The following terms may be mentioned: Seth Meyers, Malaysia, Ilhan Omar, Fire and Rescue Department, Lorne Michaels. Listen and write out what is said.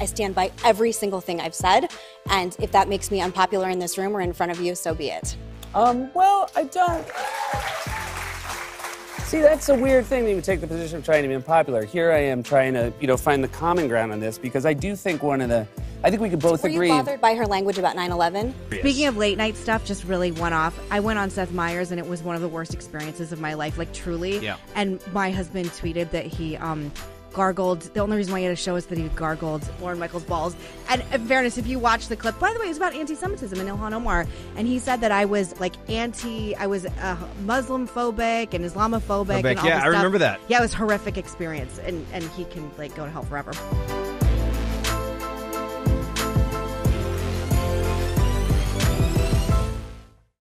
I stand by every single thing I've said, and if that makes me unpopular in this room or in front of you, so be it. Well, I don't... See, that's a weird thing that you take the position of trying to be unpopular. Here I am trying to, you know, find the common ground on this, because I do think one of the... I think we could both agree... Were you bothered by her language about 9/11? Yes. Speaking of late-night stuff, just really one-off. I went on Seth Meyers, and it was one of the worst experiences of my life, like, truly. Yeah. And my husband tweeted that he... gargled. The only reason why he had a show is that he gargled Lorne Michaels' balls. And in fairness, if you watch the clip, by the way, it was about anti-Semitism and Ilhan Omar, and he said that I was like Muslim phobic and Islamophobic. And all this stuff. I remember that. Yeah, it was a horrific experience, and he can like go to hell forever.